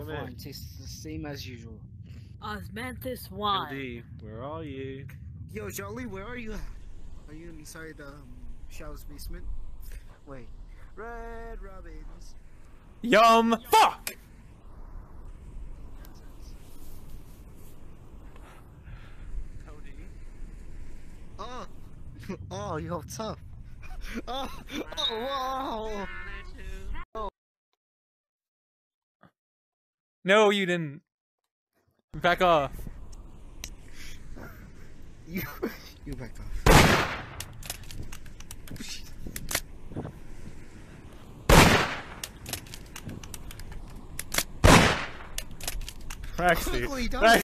of wine tastes the same as usual. Osmanthus wine. MD, where are you? Yo, Jolly, where are you? Are you inside Shao's basement? Wait, Red Robin's. Yum. Fuck. Cody. Oh. Oh, you're tough. Oh. Oh. Wow. No, you didn't. Back off. You backed off. Praxy.